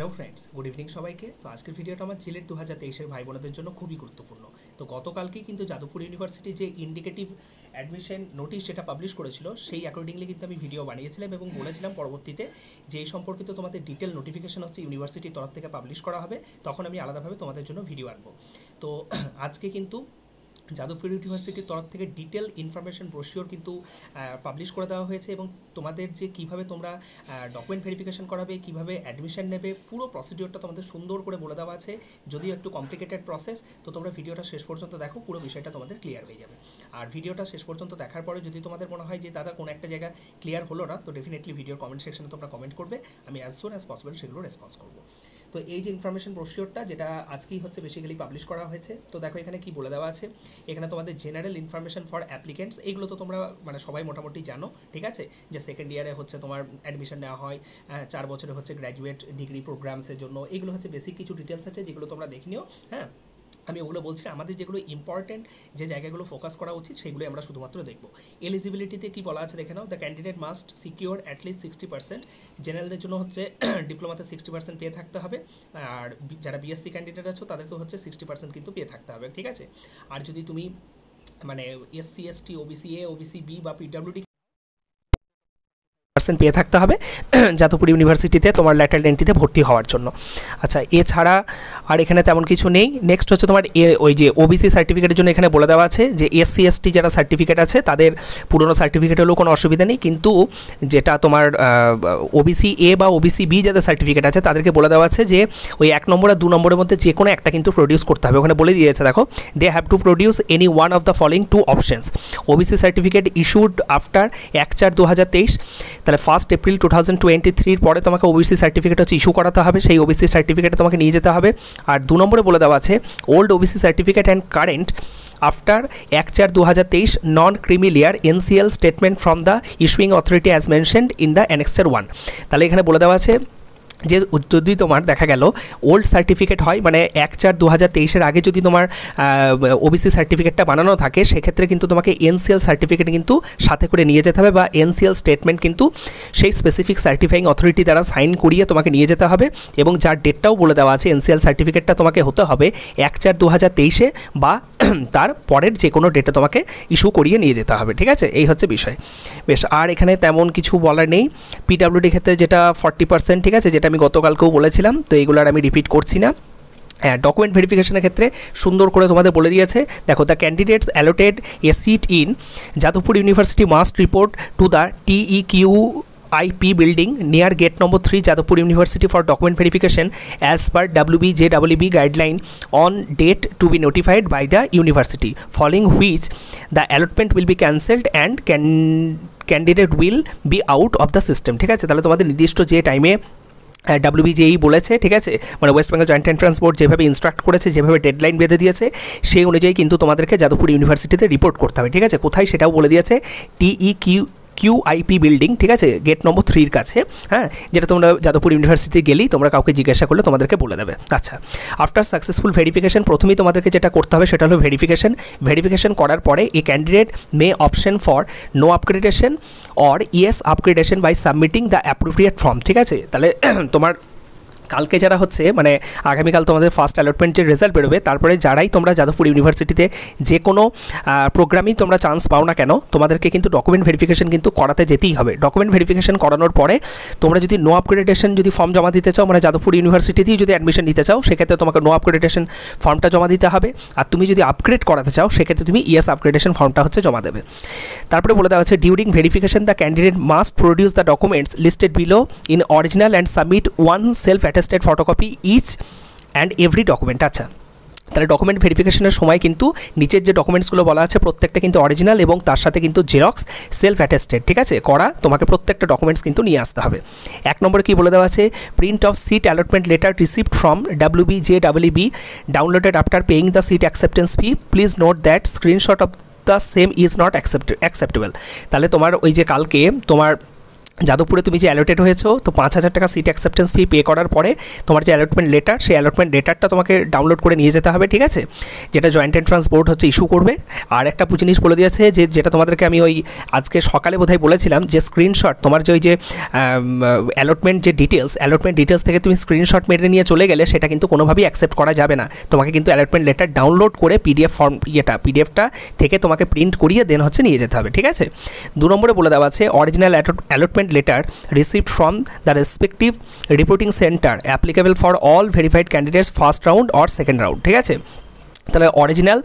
Hello friends, good evening সবাইকে। তো আজকের ভিডিওটা আমার জিলেট 2023-এর ভাই বোনদের জন্য খুবই গুরুত্বপূর্ণ। তো গতকালকেই কিন্তু যাদবপুর ইউনিভার্সিটি যে ইন্ডিকেটিভ অ্যাডমিশন নোটিশ যেটা পাবলিশ করেছিল, সেই অ্যাকর্ডিংলি কিন্তু আমি ভিডিও বানিয়েছিলাম এবং বলেছিলাম পরবর্তীতে যে সম্পর্কিত তোমাদের ডিটেল নোটিফিকেশন হচ্ছে ইউনিভার্সিটির তরফ থেকে পাবলিশ করা হবে, তখন আমি আলাদাভাবে তোমাদের জন্য ভিডিও আনবো। তো আজকে কিন্তু যাদবপুর ইউনিভার্সিটির তরফ থেকে ডিটেল ইনফরমেশন ব্রোশিওর কিন্তু পাবলিশ করে দেওয়া হয়েছে এবং তোমাদের যে কীভাবে তোমরা ডকুমেন্ট ভেরিফিকেশন করাবে, কীভাবে অ্যাডমিশন নেবে, পুরো প্রসিডিওরটা তোমাদের সুন্দর করে বলে দেওয়া আছে, যদিও একটু কমপ্লিকেটেড প্রসেস। তো তোমরা ভিডিওটা শেষ পর্যন্ত দেখো, পুরো বিষয়টা তোমাদের ক্লিয়ার হয়ে যাবে। আর ভিডিওটা শেষ পর্যন্ত দেখার পরে যদি তোমাদের মনে হয় যে দাদা কোনো একটা জায়গা ক্লিয়ার হলো না, তো ডেফিনেটলি ভিডিওর কমেন্ট সেকশনে তোমরা কমেন্ট করবে, আমি অ্যাজ সুন অ্যাজ পসিবল সেগুলো রেসপন্স করবো। তো এই যে ইনফরমেশন ব্রোশিওরটা, যেটা আজকেই হচ্ছে বেসিক্যালি পাবলিশ করা হয়েছে, তো দেখো এখানে কী বলে দেওয়া আছে। এখানে তোমাদের জেনারেল ইনফরমেশন ফর অ্যাপ্লিকেন্টস, এইগুলো তো তোমরা মানে সবাই মোটামুটি জানো, ঠিক আছে, যে সেকেন্ড ইয়ারে হচ্ছে তোমার অ্যাডমিশন নেওয়া হয়, 4 বছরে হচ্ছে গ্র্যাজুয়েট ডিগ্রি প্রোগ্রামসের জন্য। এইগুলো হচ্ছে বেসিক কিছু ডিটেলস আছে যেগুলো তোমরা দেখে নিও। হ্যাঁ, আমি ওগুলো বলছি, আমাদের যেগুলো ইম্পর্টেন্ট যে জায়গাগুলো ফোকাস করা উচিত সেগুলো আমরা শুধুমাত্র দেখব। এলিজিবিলিটিতে কী বলা আছে দেখে নাও। The candidate must secure at least 60%। জেনারেলদের জন্য হচ্ছে ডিপ্লোমাতে 60% পেয়ে থাকতে হবে, আর যারা বিএসসি ক্যান্ডিডেট আছো তাদেরকে হচ্ছে 60% কিন্তু পেয়ে থাকতে হবে, ঠিক আছে। আর যদি তুমি মানে SC ST OBC A OBC B বা পিডব্লিউডি পেয়ে থাকতে হবে যাদবপুর ইউনিভার্সিটিতে তোমার ল্যাটারাল এন্ট্রিতে ভর্তি হওয়ার জন্য। আচ্ছা, এছাড়া আর এখানে তেমন কিছু নেই। নেক্সট হচ্ছে তোমার ওই যে ওবিসি সার্টিফিকেটের জন্য এখানে বলে দেওয়া আছে যে এসসি এসটি যারা সার্টিফিকেট আছে তাদের পুরনো সার্টিফিকেট হলেও কোনো অসুবিধা নেই, কিন্তু যেটা তোমার ওবিসি এ বা ওবিসি বি যাদের সার্টিফিকেট আছে তাদেরকে বলে দেওয়া আছে যে ওই 1 নম্বর আর 2 নম্বরের মধ্যে যে কোনো একটা কিন্তু প্রডিউস করতে হবে। ওখানে বলে দিয়েছে দেখো, they have to produce any one of the following 2 options. OBC certificate issued after 1-4-2023, তাহলে 1 এপ্রিল 2023 পরে তোমাকে ওবিসি সার্টিফিকেট হচ্ছে ইস্যু করাতে হবে, সেই ওবিসি সার্টিফিকেট তোমাকে নিয়ে যেতে হবে। আর 2 নম্বরে বলে দেওয়া আছে old OBC certificate and current after 1-4-2023 non creamy layer NCL statement from the issuing authority as mentioned in the Annexure 1। তাহলে এখানে বলে দেওয়া আছে যে যদি তোমার দেখা গেল ওল্ড সার্টিফিকেট হয়, মানে 1-4-2023-এর আগে যদি তোমার ওবিসি সার্টিফিকেটটা বানানো থাকে, সেক্ষেত্রে কিন্তু তোমাকে এনসিএল সার্টিফিকেট কিন্তু সাথে করে নিয়ে যেতে হবে, বা এনসিএল স্টেটমেন্ট কিন্তু সেই স্পেসিফিক সার্টিফাইং অথরিটি দ্বারা সাইন করিয়ে তোমাকে নিয়ে যেতে হবে। এবং যার ডেটটাও বলে দেওয়া আছে এনসিএল সার্টিফিকেটটা তোমাকে হতে হবে 1-4-2023-এ বা তার পরের যে কোনো ডেটে তোমাকে ইস্যু করিয়ে নিয়ে যেতে হবে, ঠিক আছে। এই হচ্ছে বিষয়। বেশ, আর এখানে তেমন কিছু বলার নেই। পিডব্লিউডি ক্ষেত্রে যেটা 40%, ঠিক আছে, যেটা আমি গতকালকেও বলেছিলাম, তো এগুলো আর আমি রিপিট করছি না। ডকুমেন্ট ভেরিফিকেশনের ক্ষেত্রে সুন্দর করে তোমাদের বলে দিয়েছে দেখো, the candidates allotted a seat in Jadavpur university must report to the TEQ IP building near gate number 3 Jadavpur University for document verification as per WBJWB guideline on date to be notified by the university, following which the allotment will be cancelled and candidate will be out of the system, ঠিক আছে। তাহলে তোমাদের নির্দিষ্ট যে টাইমে WBJE বলেছে, ঠিক আছে, মানে West Bengal joint entrance board যেভাবে ইনস্ট্রাক্ট করেছে, যেভাবে ডেডলাইন বেঁধে দিয়েছে, সেই অনুযায়ী কিন্তু তোমাদেরকে যাদবপুর ইউনিভার্সিটিতে রিপোর্ট করতে হবে, ঠিক আছে। কোথায় সেটাও বলে দিয়েছে, TEQ QIP বিল্ডিং, ঠিক আছে, গেট নম্বর 3-র কাছে। হ্যাঁ, যেটা তোমরা যাদবপুর ইউনিভার্সিটি গেলেই তোমরা কাউকে জিজ্ঞাসা করলে তোমাদেরকে বলে দেবে। আচ্ছা, আফটার সাকসেসফুল ভেরিফিকেশন, প্রথমেই তোমাদেরকে যেটা করতে হবে সেটা হলো ভেরিফিকেশন। ভেরিফিকেশন করার পরে a candidate may option for no upgradation or yes upgradation by submitting the appropriate form, ঠিক আছে। তাহলে তোমার কালকে যারা হচ্ছে মানে আগামীকাল তোমাদের ফার্স্ট অ্যালটমেন্ট যে রেজাল্ট বেরোবে, তারপরে যারাই তোমরা যাদবপুর ইউনিভার্সিটিতে যে কোনো প্রোগ্রামই তোমরা চান্স পাও না কেন, তোমাদেরকে কিন্তু ডকুমেন্ট ভেরিফিকেশন কিন্তু করাতে যেতেই হবে। ডকুমেন্ট ভেরিফিকেশন করানোর পরে তোমরা যদি নো আপগ্রেডেশন যদি ফর্ম জমা দিতে চাও, মানে যাদবপুর ইউনিভার্সিটিতেই যদি অ্যাডমিশন নিতে চাও, সেক্ষেত্রে তোমাকে নো আপগ্রেডেশন ফর্মটা জমা দিতে হবে। আর তুমি যদি আপগ্রেড করাতে চাও, সেক্ষেত্রে তুমি ইয়েস আপগ্রেডেশন ফর্মটা হচ্ছে জমা দেবে। তারপরে বলে দেওয়া হচ্ছে during verification the candidate must produce the documents listed below in original and submit one self attested photocopy each and every document. আচ্ছা, তাহলে ডকুমেন্ট ভেরিফিকেশনের সময় কিন্তু নিচের যে ডকুমেন্টসগুলো বলা আছে প্রত্যেকটা কিন্তু অরিজিনাল এবং তার সাথে কিন্তু জেরক্স সেলফ অ্যাটেস্টেড, ঠিক আছে, করা তোমাকে প্রত্যেকটা ডকুমেন্টস কিন্তু নিয়ে আসতে হবে। 1 নম্বরে কী বলে দেওয়া আছে, print of seat allotment letter received from WBJWB downloaded after paying the seat acceptance fee, please note that screenshot of the same is not acceptable. তাহলে তোমার ওই যে কালকে তোমার যাদবপুরে তুমি যে অ্যালোটেড হয়েছো তো 5000 টাকা সিট অ্যাকসেপ্টেন্স ফি পে করার পরে তোমার যে অ্যালটমেন্ট লেটার সেই অ্যালটমেন্ট লেটারটা তোমাকে ডাউনলোড করে নিয়ে যেতে হবে, ঠিক আছে, যেটা জয়েন্ট এন্ট্রান্স বোর্ড হচ্ছে ইস্যু করবে। আর একটা জিনিস বলে দিয়েছে যে যেটা তোমাদেরকে আমি ওই আজকে সকালে বোধহয় বলেছিলাম যে স্ক্রিনশট তোমার যে ওই যে অ্যালটমেন্ট যে ডিটেলস থেকে তুমি স্ক্রিনশট মেরে নিয়ে চলে গেলে সেটা কিন্তু কোনোভাবেই অ্যাকসেপ্ট করা যাবে না, তোমাকে কিন্তু অ্যালটমেন্ট লেটার ডাউনলোড করে পিডিএফ ফর্ম পিডিএফটা থেকে তোমাকে প্রিন্ট করিয়ে দেন হচ্ছে নিয়ে যেতে হবে, ঠিক আছে। 2 নম্বরে বলে দেওয়া আছে original allotment letter received from the respective reporting center applicable for all verified candidates first round or second round, ঠিক আছে। তাহলে original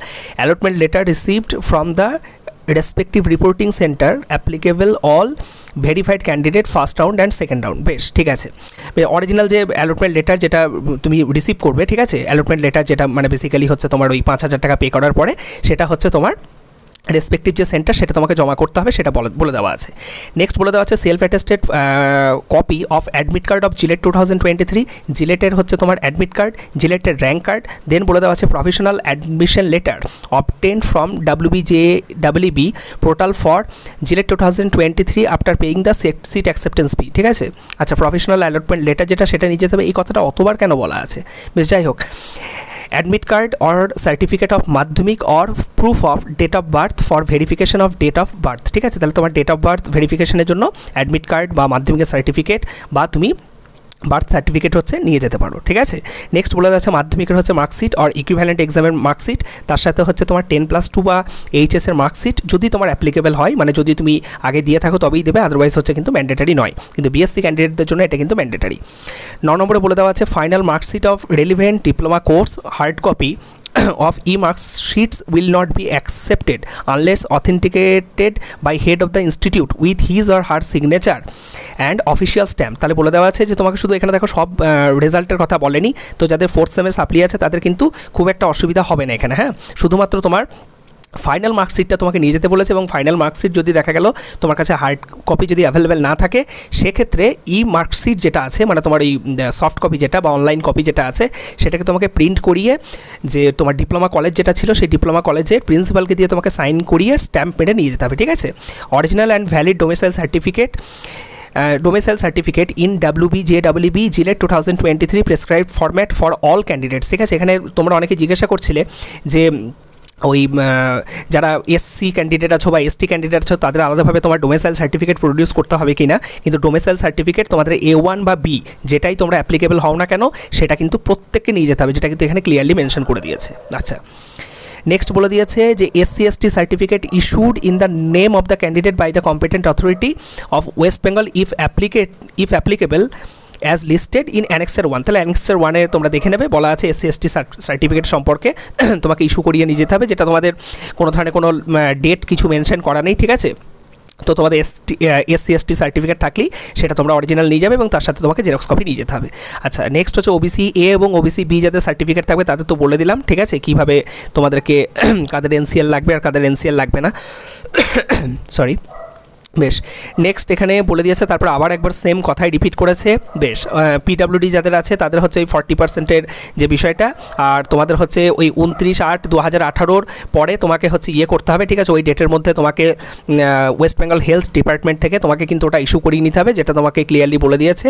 allotment letter received from the respective reporting center applicable all verified candidate first round and second round, বেশ, ঠিক আছে। Original যে allotment letter যেটা তুমি receive করবে, ঠিক আছে, অ্যালটমেন্ট লেটার যেটা মানে বেসিক্যালি হচ্ছে তোমার ওই 5000 টাকা পে করার পরে সেটা হচ্ছে তোমার রেসপেক্টিভ যে সেন্টার সেটা তোমাকে জমা করতে হবে, সেটা বলে দেওয়া আছে। নেক্সট বলে দেওয়া আছে self attested copy of admit card of JELET 2023, জিলেটের হচ্ছে তোমার অ্যাডমিট কার্ড, জিলেটের র্যাঙ্ক কার্ড। দেন বলে দেওয়া আছে professional admission letter obtain from WBJWB portal for JELET 2023 after paying the seat acceptance fee, ঠিক আছে। আচ্ছা, প্রফেশনাল অ্যালটমেন্ট লেটার যেটা সেটা নিয়ে যেতে হবে, এই কথাটা অতবার কেন বলা আছে, বেশ, যাই হোক। Admit card or certificate of madhyamik or proof of date of birth for verification of date of birth, ঠিক আছে। তাহলে তোমার date of birth verification এর জন্য admit card বা মাধ্যমিকের সার্টিফিকেট বা তুমি বার্থ সার্টিফিকেট হচ্ছে নিয়ে যেতে পারো, ঠিক আছে। নেক্সট বলে যাচ্ছে মাধ্যমিকের হচ্ছে মার্কশিট আর ইকুইভ্যালেন্ট এক্সামের মার্কশিট, তার সাথে হচ্ছে তোমার 10+2 বা এইচএসের মার্কশিট যদি তোমার অ্যাপ্লিকেবল হয়, মানে যদি তুমি আগে দিয়ে থাকো তবেই দেবে, আদারওয়াইজ হচ্ছে কিন্তু ম্যান্ডেটারি নয়, কিন্তু বিএসসি ক্যান্ডিডেটদের জন্য এটা কিন্তু ম্যান্ডেটারি। 9 নম্বরে বলে দেওয়া আছে final marksheet of relevant diploma course hard copy of e-marksheets will not be accepted unless authenticated by head of the institute with his or her signature and official stamp। তাহলে বলে দেওয়া আছে যে তোমাকে শুধু এখানে দেখো সব রেজাল্টের কথা বলেনি, তো যাদের 4th সেমের সাপ্লি আছে তাদের কিন্তু খুব একটা অসুবিধা হবে না এখানে, হ্যাঁ, শুধুমাত্র তোমার ফাইনাল মার্কশিটটা তোমাকে নিয়ে যেতে বলেছে। এবং ফাইনাল মার্কশিট যদি দেখা গেল তোমার কাছে হার্ড কপি যদি অ্যাভেলেবেল না থাকে সেক্ষেত্রে ই মার্কশিট যেটা আছে মানে তোমার এই সফট কপি যেটা বা অনলাইন কপি যেটা আছে সেটাকে তোমাকে প্রিন্ট করিয়ে যে তোমার ডিপ্লোমা কলেজ যেটা ছিল সেই ডিপ্লোমা কলেজের প্রিন্সিপালকে দিয়ে তোমাকে সাইন করিয়ে স্ট্যাম্প মেরে নিয়ে যেতে হবে, ঠিক আছে। Original and valid domicile certificate in WBJWB JELET 2023 prescribe format for all candidates, ঠিক আছে। এখানে তোমরা অনেকে জিজ্ঞাসা করছিলে যে ওই যারা এসসি ক্যান্ডিডেট আছো বা এসটি ক্যান্ডিডেট আছো তাদের আলাদাভাবে তোমার ডোমেসাইল সার্টিফিকেট প্রডিউস করতে হবে কিনা, কিন্তু ডোমেসাইল সার্টিফিকেট তোমাদের A1 বা B যেটাই তোমরা অ্যাপ্লিকেবল হও না কেন সেটা কিন্তু প্রত্যেককে নিয়ে যেতে হবে, যেটা কিন্তু এখানে ক্লিয়ারলি মেনশন করে দিয়েছে। আচ্ছা, নেক্সট বলে দিয়েছে যে SC/ST certificate issued in the name of the candidate by the competent authority of West Bengal if applicable as listed in Annexer 1। তাহলে Annexer 1 তোমরা দেখে নেবে বলা আছে SC/ST সার্টিফিকেট সম্পর্কে তোমাকে ইস্যু করিয়ে নিয়ে যেতে হবে, যেটা তোমাদের কোনো ধরনের কোনো ডেট কিছু মেনশন করা নেই, ঠিক আছে। তো তোমাদের SC/ST সার্টিফিকেট থাকলেই সেটা তোমরা অরিজিনাল নিয়ে যাবে এবং তার সাথে তোমাকে জেরক্স কপি নিয়ে যেতে হবে। আচ্ছা, নেক্সট হচ্ছে OBC A এবং OBC B যাদের সার্টিফিকেট থাকবে তাদের তো বলে দিলাম, ঠিক আছে, কীভাবে তোমাদেরকে কাদের NCL লাগবে আর কাদের NCL লাগবে না, সরি, বেশ। নেক্সট এখানে বলে দিয়েছে, তারপর আবার একবার সেম কথাই রিপিট করেছে, বেশ। PWD যাদের আছে তাদের হচ্ছে ওই 40%-এর যে বিষয়টা, আর তোমাদের হচ্ছে ওই 29/8/2018-র পরে তোমাকে হচ্ছে ইয়ে করতে হবে, ঠিক আছে, ওই ডেটের মধ্যে তোমাকে ওয়েস্ট বেঙ্গল হেলথ ডিপার্টমেন্ট থেকে তোমাকে কিন্তু ওটা ইস্যু করিয়ে নিতে হবে, যেটা তোমাকে ক্লিয়ারলি বলে দিয়েছে,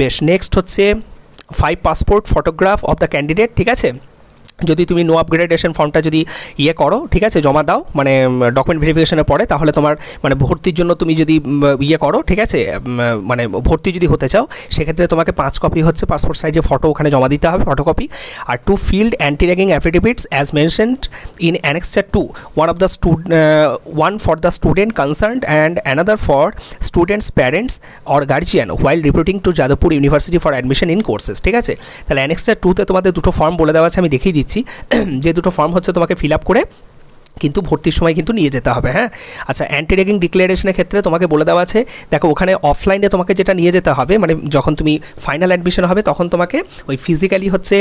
বেশ। নেক্সট হচ্ছে 5 passport photograph of the candidate, ঠিক আছে, যদি তুমি নো আপগ্রেডেশন ফর্মটা যদি ইয়ে করো, ঠিক আছে, জমা দাও মানে ডকুমেন্ট ভেরিফিকেশনের পরে, তাহলে তোমার মানে ভর্তির জন্য তুমি যদি ইয়ে করো, ঠিক আছে, মানে ভর্তি যদি হতে চাও সেক্ষেত্রে তোমাকে 5 কপি হচ্ছে পাসপোর্ট সাইজে ফটো ওখানে জমা দিতে হবে, ফটোকপি। আর 2 filled anti ragging affidavits as mentioned in Annexer 2, one for the student concerned and another for students parents or guardian while reporting to Jadavpur university for admission in courses, ঠিক আছে। তাহলে Annexer 2-তে তোমাদের দুটো ফর্ম বলে দেওয়া আছে, আমি দেখিয়ে দিই যে দুটো ফর্ম হচ্ছে তোমাকে ফিল আপ করে কিন্তু ভর্তির সময় কিন্তু নিয়ে যেতে হবে, হ্যাঁ। আচ্ছা, অ্যান্টি র্যাগিং ডিক্লারেশনের ক্ষেত্রে তোমাকে বলে দেওয়া আছে, দেখো ওখানে অফলাইনে তোমাকে যেটা নিয়ে যেতে হবে মানে যখন তুমি ফাইনাল অ্যাডমিশন হবে তখন তোমাকে ওই ফিজিক্যালি হচ্ছে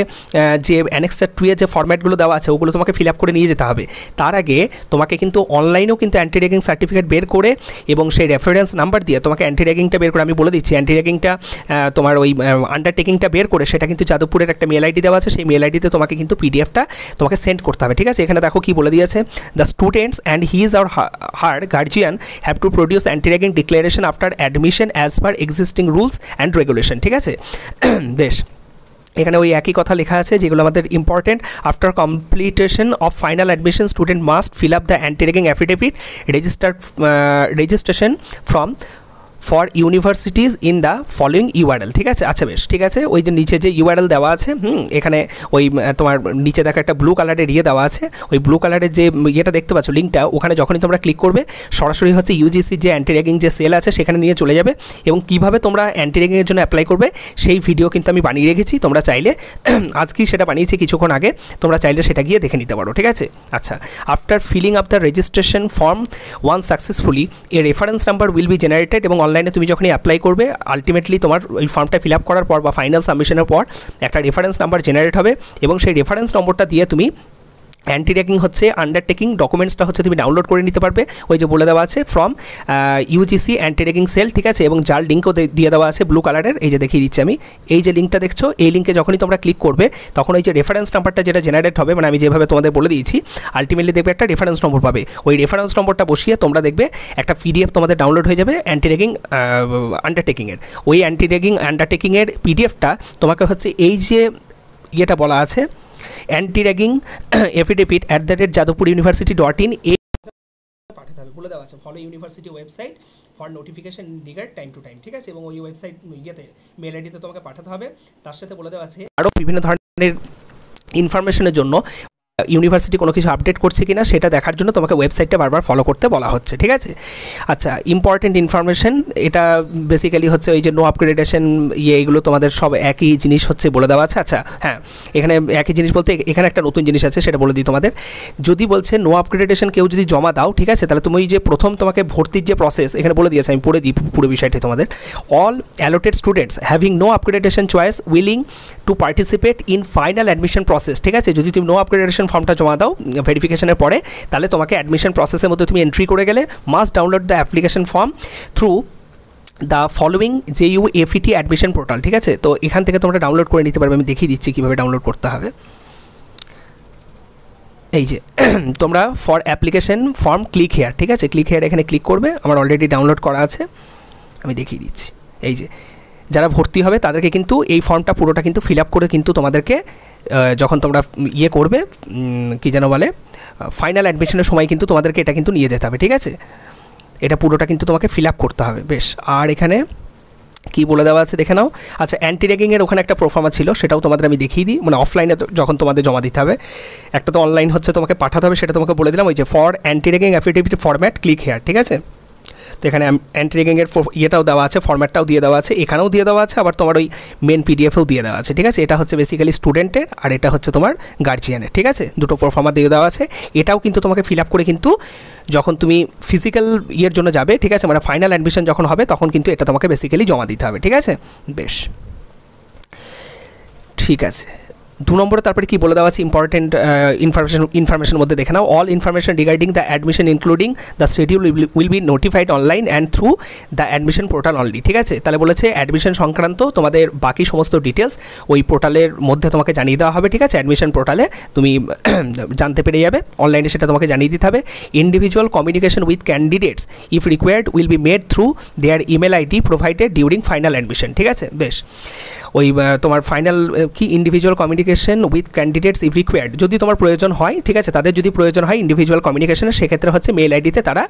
যে Annexer 2-এ যে ফর্ম্যাটগুলো দেওয়া আছে ওগুলো তোমাকে ফিল আপ করে নিয়ে যেতে হবে। তার আগে তোমাকে কিন্তু অনলাইনেও কিন্তু অ্যান্টি র্যাগিং সার্টিফিকেট বের করে এবং সেই রেফারেন্স নাম্বার দিয়ে তোমাকে অ্যান্টি র্যাগিংটা বের করে, আমি বলে দিচ্ছি অ্যান্টি র্যাগিংটা তোমার ওই আন্ডারটেকিংটা বের করে সেটা কিন্তু যাদবপুরের একটা মেল আইডি দেওয়া আছে, সেই মেল আইডিতে তোমাকে কিন্তু পিডিএফটা তোমাকে সেন্ড করতে হবে, ঠিক আছে। এখানে দেখো কী বলে দিয়েছে, The students and his or her guardian have to produce anti-ragging declaration after admission as per existing rules and regulation. ठीक है देश এখানে ওই একই কথা লেখা আছে যেগুলো আমাদের important after completion of final admission student must fill up the anti ragging affidavit registration from for universities in the following URL ঠিক আছে আচ্ছা বেশ ঠিক আছে ওই যে নিচে যে ইউআরএল দেওয়া আছে এখানে ওই তোমার নিচে দেখা একটা ব্লু কালারের ইয়ে দেওয়া আছে ওই ব্লু কালারের যে ইয়েটা দেখতে পাচ্ছ লিঙ্কটা ওখানে যখনই তোমরা ক্লিক করবে সরাসরি হচ্ছে ইউজিসি যে অ্যান্টি র্যাগিং যে সেল আছে সেখানে নিয়ে চলে যাবে এবং কীভাবে তোমরা অ্যান্টি র্যাগিংয়ের জন্য অ্যাপ্লাই করবে সেই ভিডিও কিন্তু আমি বানিয়ে রেখেছি তোমরা চাইলে আজকেই সেটা বানিয়েছি কিছুক্ষণ আগে তোমরা চাইলে সেটা গিয়ে দেখে নিতে পারো ঠিক আছে আচ্ছা after filling up the registration form one successfully a reference number will be generated এবং অনলাইনে তুমি যখনই অ্যাপ্লাই করবে আলটিমেটলি তোমার ওই ফর্মটা ফিল আপ করার পর বা ফাইনাল সাবমিশনের পর একটা রেফারেন্স নাম্বার জেনারেট হবে এবং সেই রেফারেন্স নম্বরটা দিয়ে তুমি অ্যান্টি র্যাগিং হচ্ছে আন্ডারটেকিং ডকুমেন্টসটা হচ্ছে তুমি ডাউনলোড করে নিতে পারবে ওই যে বলে দেওয়া আছে from UGC anti ragging cell ঠিক আছে এবং যার লিঙ্কও দিয়ে দেওয়া আছে ব্লু কালারের এই যে দেখিয়ে দিচ্ছি আমি এই যে লিঙ্কটা দেখছো এই লিঙ্কে যখনই তোমরা ক্লিক করবে তখন ওই যে রেফারেন্স নাম্বারটা যেটা জেনারেট হবে মানে আমি যেভাবে তোমাদের বলে দিয়েছি আলটিমেটলি দেখবে একটা রেফারেন্স নম্বর পাবে ওই রেফারেন্স নম্বরটা বসিয়ে তোমরা দেখবে একটা পিডিএফ তোমাদের ডাউনলোড হয়ে যাবে অ্যান্টি র্যাগিং আন্ডারটেকিংয়ের ওই অ্যান্টি র্যাগিং আন্ডারটেকিংয়ের পিডিএফটা তোমাকে হচ্ছে এই যে ইয়েটা বলা আছে anti ragging affidavit @ jadavpur university.in এই পাঠাতে হবে বলে দেওয়া আছে follow university website for notification regard time to time ঠিক আছে এবং ওই ওয়েবসাইট ইয়েতে মেল আইডিতে তোমাকে পাঠাতে হবে তার সাথে বলে দেওয়া আছে আরও বিভিন্ন ধরনের ইনফরমেশনের জন্য ইউনিভার্সিটি কোনো কিছু আপডেট করছে কিনা সেটা দেখার জন্য তোমাকে ওয়েবসাইটটা বারবার ফলো করতে বলা হচ্ছে ঠিক আছে আচ্ছা ইম্পর্টেন্ট ইনফরমেশন এটা বেসিক্যালি হচ্ছে ওই যে নো আপগ্রেডেশন এইগুলো তোমাদের সব একই জিনিস হচ্ছে বলে দেওয়া আছে আচ্ছা হ্যাঁ এখানে একই জিনিস বলতে এখানে একটা নতুন জিনিস আছে সেটা বলে দিই তোমাদের যদি বলছে নো আপগ্রেডেশন কেউ যদি জমা দাও ঠিক আছে তাহলে তুমি ওই যে প্রথম তোমাকে ভর্তির যে প্রসেস এখানে বলে দিয়েছে আমি পড়ে দিই পুরো বিষয়টি তোমাদের all allotted students having no upgradation choice willing to participate in final admission process ঠিক আছে যদি তুমি নো আপগ্রেডেশন ফর্মটা জমা দাও ভেরিফিকেশনের পরে তাহলে তোমাকে অ্যাডমিশন প্রসেসের মধ্যে তুমি এন্ট্রি করে গেলে must download the application form through the following JUFET admission portal ঠিক আছে তো এখান থেকে তোমরা ডাউনলোড করে নিতে পারবে আমি দেখিয়ে দিচ্ছি কীভাবে ডাউনলোড করতে হবে এই যে তোমরা for application form click here ঠিক আছে ক্লিক হেয়ার এখানে ক্লিক করবে আমার অলরেডি ডাউনলোড করা আছে আমি দেখিয়ে দিচ্ছি এই যে যারা ভর্তি হবে তাদেরকে কিন্তু এই ফর্মটা পুরোটা কিন্তু ফিল আপ করে কিন্তু তোমাদেরকে যখন তোমরা ইয়ে করবে কী যেন বলে ফাইনাল অ্যাডমিশনের সময় কিন্তু তোমাদেরকে এটা কিন্তু নিয়ে যেতে হবে ঠিক আছে এটা পুরোটা কিন্তু তোমাকে ফিল আপ করতে হবে বেশ আর এখানে কী বলে দেওয়া আছে দেখে নাও আচ্ছা অ্যান্টি র্যাগিংয়ের ওখানে একটা প্রোফর্মা ছিল সেটাও তোমাদের আমি দেখিয়ে দিই মানে অফলাইনে যখন তোমাদের জমা দিতে হবে একটা তো অনলাইন হচ্ছে তোমাকে পাঠাতে হবে সেটা তোমাকে বলে দিলাম ওই যে for anti ragging affidavit format click here ঠিক আছে তো এখানে অ্যান্টি র্যাগিংয়ের ইয়েটাও দেওয়া আছে ফর্ম্যাটটাও দিয়ে দেওয়া আছে এখানেও দিয়ে দেওয়া আছে আবার তোমার ওই মেন পিডিএফেও দিয়ে দেওয়া আছে ঠিক আছে এটা হচ্ছে বেসিক্যালি স্টুডেন্টের আর এটা হচ্ছে তোমার গার্জিয়ানের ঠিক আছে দুটো প্রোফর্মা দিয়ে দেওয়া আছে এটাও কিন্তু তোমাকে ফিল আপ করে কিন্তু যখন তুমি ফিজিক্যাল ইয়ের জন্য যাবে ঠিক আছে মানে ফাইনাল অ্যাডমিশন যখন হবে তখন কিন্তু এটা তোমাকে বেসিক্যালি জমা দিতে হবে ঠিক আছে বেশ ঠিক আছে 2 নম্বরে তারপরে কী বলে দেওয়া আছে ইম্পর্টেন্ট ইনফরমেশনের মধ্যে দেখে নাও all information regarding the admission including the schedule will be notified online and through the admission portal only ঠিক আছে তাহলে বলেছে অ্যাডমিশন সংক্রান্ত তোমাদের বাকি সমস্ত ডিটেলস ওই পোর্টালের মধ্যে তোমাকে জানিয়ে দেওয়া হবে ঠিক আছে অ্যাডমিশন পোর্টালে তুমি জানতে পেরে যাবে অনলাইনে সেটা তোমাকে জানিয়ে দিতে হবে individual communication with candidates if required will be made through their email ID provided during final admission ঠিক আছে বেশ ওই তোমার ফাইনাল কি individual communication with candidates if required যদি তোমার প্রয়োজন হয় ঠিক আছে তাদের যদি প্রয়োজন হয় ইন্ডিভিজুয়াল কমিউনিকেশনের সেক্ষেত্রে হচ্ছে মেল আইডিতে তারা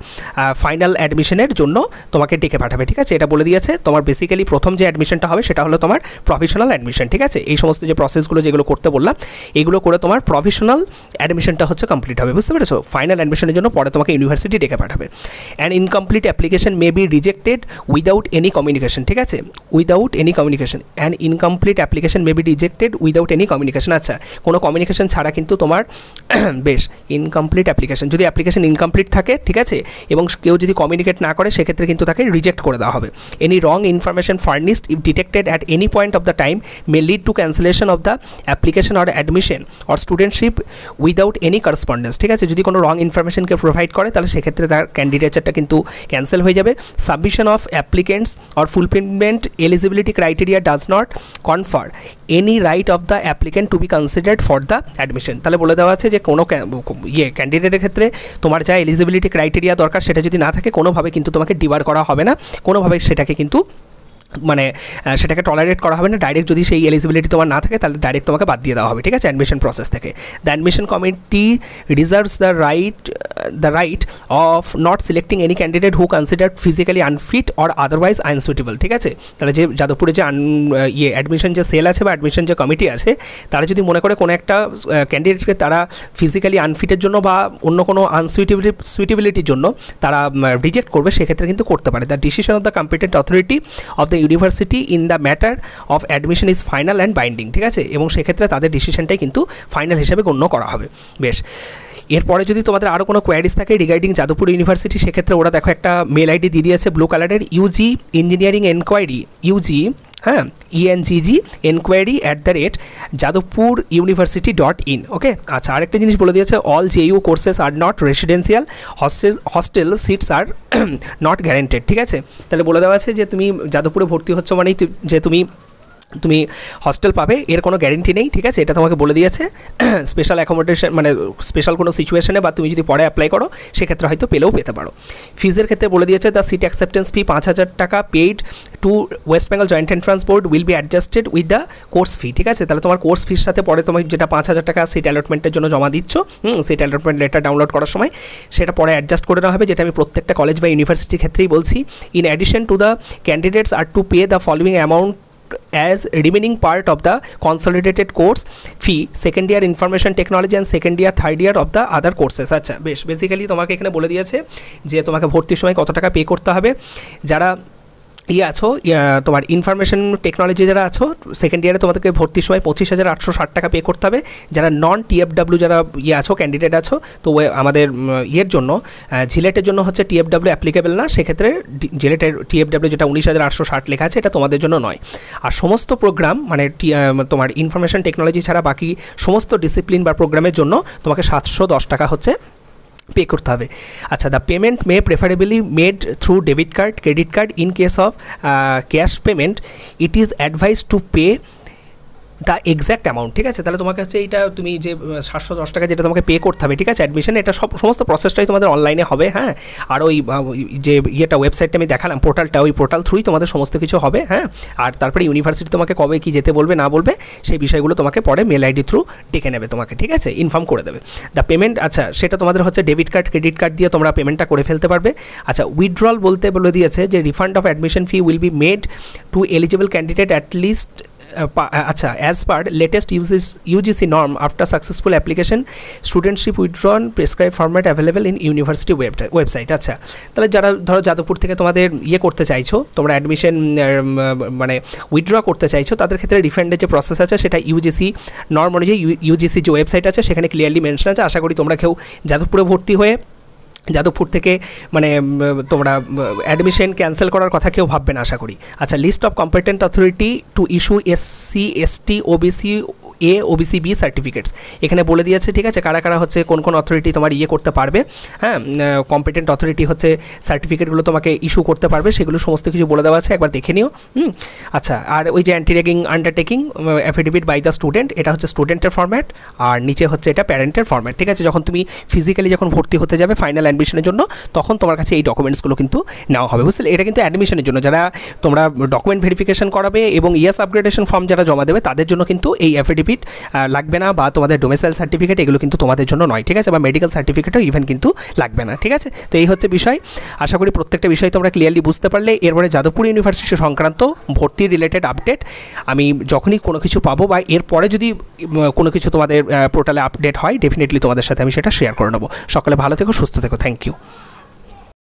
ফাইনাল অ্যাডমিশনের জন্য তোমাকে ডেকে পাঠাবে ঠিক আছে এটা বলে দিয়েছে তোমার বেসিক্যালি প্রথম যে অ্যাডমিশনটা হবে সেটা হলো তোমার প্রফেশনাল অ্যাডমিশন ঠিক আছে এই সমস্ত যে প্রসেসগুলো যেগুলো করতে বললাম এগুলো করে তোমার প্রফেশনাল অ্যাডমিশনটা হচ্ছে কমপ্লিট হবে বুঝতে পেরেছো ফাইনাল অ্যাডমিশনের জন্য পরে তোমাকে ইউনিভার্সিটি ডেকে পাঠাবে and incomplete application may be rejected without any communication ঠিক আছে without any communication and incomplete application may be rejected without any communication আচ্ছা কোনো কমিউনিকেশন ছাড়া কিন্তু তোমার বেশ ইনকমপ্লিট অ্যাপ্লিকেশন যদি অ্যাপ্লিকেশন ইনকমপ্লিট থাকে ঠিক আছে এবং কেউ যদি কমিউনিকেট না করে সেক্ষেত্রে কিন্তু তাকে রিজেক্ট করে দেওয়া হবে any wrong information furnished if detected at any point of the time may lead to cancellation of the application or admission or studentship without any correspondence ঠিক আছে যদি কোনো রং ইনফরমেশনকে প্রোভাইড করে তাহলে সেক্ষেত্রে তার ক্যান্ডিডেচারটা কিন্তু ক্যান্সেল হয়ে যাবে submission of applicants or fulfilment eligibility criteria does not confer any right of the application taken to be considered for the admission. তাহলে বলে দেওয়া আছে যে কোনো ক্যান্ডিডেটের ক্ষেত্রে তোমার যা এলিজিবিলিটি ক্রাইটেরিয়া দরকার সেটা যদি না থাকে কোনো ভাবে কিন্তু তোমাকে ডিবার করা হবে না, কোনো ভাবে সেটাকে কিন্তু মানে সেটাকে টলারেট করা হবে না। ডাইরেক্ট যদি সেই এলিজিবিলিটি তোমার না থাকে তাহলে ডাইরেক্ট তোমাকে বাদ দিয়ে দেওয়া হবে, ঠিক আছে, অ্যাডমিশন প্রসেস থেকে। The admission committee reserves the right of not selecting any candidate who considered physically unfit or otherwise unsuitable, ঠিক আছে। তাহলে যে যাদবপুরে যে অ্যাডমিশন যে সেল আছে বা অ্যাডমিশন যে কমিটি আছে তারা যদি মনে করে কোনো একটা ক্যান্ডিডেটকে তারা ফিজিক্যালি আনফিটের জন্য বা অন্য কোনো আনসুইটেবিলিটির জন্য তারা রিজেক্ট করবে, সেক্ষেত্রে কিন্তু করতে পারে। The decision of the competent authority of the university in the matter of admission is final and binding, ঠিক আছে, এবং সেক্ষেত্রে তাদের ডিসিশনটাই কিন্তু ফাইনাল হিসেবে গণ্য করা হবে। বেশ, এরপরে যদি তোমাদের আরও কোনো কোয়ারিজ থাকে রিগার্ডিং যাদবপুর ইউনিভার্সিটি, সেক্ষেত্রে ওরা দেখো একটা মেল আইডি দিয়ে দিয়েছে ব্লু কালারের, ইউজি ইঞ্জিনিয়ারিং এনকোয়ারি, ইউজি হ্যাঁ ENGG enquiry@jadavpuruniversity.in, ওকে। আচ্ছা, আরেকটা জিনিস বলে দিয়েছে all JU courses are not residential, hostel seats are not guaranteed, ঠিক আছে। তাহলে বলে দেওয়া আছে যে তুমি যাদবপুরে ভর্তি হচ্ছ মানেই যে তুমি হস্টেল পাবে এর কোনো গ্যারেন্টি নেই, ঠিক আছে, এটা তোমাকে বলে দিয়েছে। স্পেশাল অ্যাকোমোডেশন মানে স্পেশাল কোনো সিচুয়েশনে বা তুমি যদি পরে অ্যাপ্লাই করো সেক্ষেত্রে হয়তো পেলেও পেতে পারো। ফিজের ক্ষেত্রে বলে দিয়েছে দ্য সিট অ্যাকসেপ্টেন্স ফি 5,000 টাকা paid to West Bengal joint entrance board will be adjusted with the course fee, ঠিক আছে। তাহলে তোমার কোর্স ফির সাথে পরে তোমার যেটা 5,000 টাকা সিট অ্যালটমেন্টের জন্য জমা দিচ্ছ, সিট অ্যালটমেন্ট লেটার ডাউনলোড করার সময় সেটা পরে অ্যাডজাস্ট করে দেওয়া হবে, যেটা আমি প্রত্যেকটা কলেজ বা ইউনিভার্সিটির ক্ষেত্রেই বলছি। In addition to the candidates are to pay the following amount as remaining part of the consolidated course fee, second year information technology and second year third year of the other courses। আচ্ছা বেশ, basically তোমাকে এখানে বলে দিয়েছে যে তোমাকে ভর্তির সময় কত টাকা পে করতে হবে। যারা আছো তোমার ইনফরমেশন টেকনোলজি যারা আছো সেকেন্ড ইয়ারে তোমাদেরকে ভর্তির সময় 25,860 টাকা পে করতে হবে। যারা নন TFW যারা আছো ক্যান্ডিডেট আছো, তো আমাদের ইয়ের জন্য জিলেটের জন্য হচ্ছে TFW অ্যাপ্লিকেবল না, সেক্ষেত্রে জিলেটের TFW যেটা 19,860 লেখা আছে এটা তোমাদের জন্য নয়। আর সমস্ত প্রোগ্রাম মানে তোমার ইনফরমেশন টেকনোলজি ছাড়া বাকি সমস্ত ডিসিপ্লিন বা প্রোগ্রামের জন্য তোমাকে 710 টাকা হচ্ছে পে করতে হবে। আচ্ছা, the payment may preferably made through debit card, credit card. In case of cash payment it is advise to pay the exact amount, ঠিক আছে। তাহলে তোমার কাছে এটা তুমি যে 710 টাকা যেটা তোমাকে পে করতে হবে, ঠিক আছে, অ্যাডমিশন এটা সমস্ত প্রসেসটাই তোমাদের অনলাইনে হবে। হ্যাঁ, আর ওই যে ওয়েবসাইটটা আমি দেখালাম পোর্টালটা, ওই পোর্টাল থ্রুই তোমাদের সমস্ত কিছু হবে। হ্যাঁ, আর তারপরে ইউনিভার্সিটি তোমাকে কবে কী যেতে বলবে না বলবে সেই বিষয়গুলো তোমাকে পরে মেল আইডি থ্রু ডেকে নেবে তোমাকে, ঠিক আছে, ইনফর্ম করে দেবে। দ্য পেমেন্ট, আচ্ছা সেটা তোমাদের হচ্ছে ডেবিট কার্ড ক্রেডিট কার্ড দিয়ে তোমরা পেমেন্টটা করে ফেলতে পারবে। আচ্ছা, উইথড্রল বলতে বলে দিয়েছে যে refund of admission fee will be made to eligible candidate at least আচ্ছা as per latest UGC norm after successful application, studentship withdrawn prescribed format available in university website। আচ্ছা, তাহলে যারা ধরো যাদবপুর থেকে তোমাদের করতে চাইছো, তোমরা অ্যাডমিশন মানে উইথড্র করতে চাইছো, তাদের ক্ষেত্রে রিফান্ডের যে প্রসেস আছে সেটা UGC norm অনুযায়ী UGC যে ওয়েবসাইট আছে সেখানে ক্লিয়ারলি মেনশন আছে। আশা করি তোমরা কেউ যাদবপুরে ভর্তি হয়ে যাদবপুর থেকে মানে তোমরা অ্যাডমিশন ক্যান্সেল করার কথা কেউ ভাববে না, আশা করি। আচ্ছা, list of competent authority to issue SC, ST, OBC, A, OBC, B certificates এখানে বলে দিয়েছে, ঠিক আছে, কারা কারা হচ্ছে কোন কোন অথরিটি তোমার করতে পারবে। হ্যাঁ, কম্পিটেন্ট অথরিটি হচ্ছে সার্টিফিকেটগুলো তোমাকে ইস্যু করতে পারবে, সেগুলো সমস্ত কিছু বলে দেওয়া আছে, একবার দেখে নিও। আচ্ছা, আর ওই যে anti ragging undertaking affidavit by the student, এটা হচ্ছে স্টুডেন্টের ফর্ম্যাট, আর নিচে হচ্ছে এটা প্যারেন্টের ফর্ম্যাট, ঠিক আছে। যখন তুমি ফিজিক্যালি যখন ভর্তি হতে যাবে ফাইনাল অ্যাডমিশনের জন্য তখন তোমার কাছে এই ডকুমেন্টসগুলো কিন্তু নেওয়া হবে, বুঝলে। এটা কিন্তু অ্যাডমিশনের জন্য যারা তোমরা ডকুমেন্ট ভেরিফিকেশন করাবে এবং ইয়েস আপগ্রেডেশন ফর্ম যারা জমা দেবে তাদের জন্য কিন্তু এই অ্যাফিডেভিট লাগবে না, বা তোমাদের ডোমিসাইল সার্টিফিকেট এগুলো কিন্তু তোমাদের জন্য নয়, ঠিক আছে, বা মেডিকেল সার্টিফিকেটও ইভেন কিন্তু লাগবে না, ঠিক আছে। তো এই হচ্ছে বিষয়, আশা করি প্রত্যেকটা বিষয় তোমরা ক্লিয়ারলি বুঝতে পারলে। এরপরে যাদবপুর ইউনিভার্সিটি সংক্রান্ত ভর্তি রিলেটেড আপডেট আমি যখনই কোনো কিছু পাবো বা এরপরে যদি কোনো কিছু তোমাদের পোর্টালে আপডেট হয় ডেফিনেটলি তোমাদের সাথে আমি সেটা শেয়ার করে নেবো। সকালে ভালো থেকো, সুস্থ থেকো, থ্যাংক ইউ।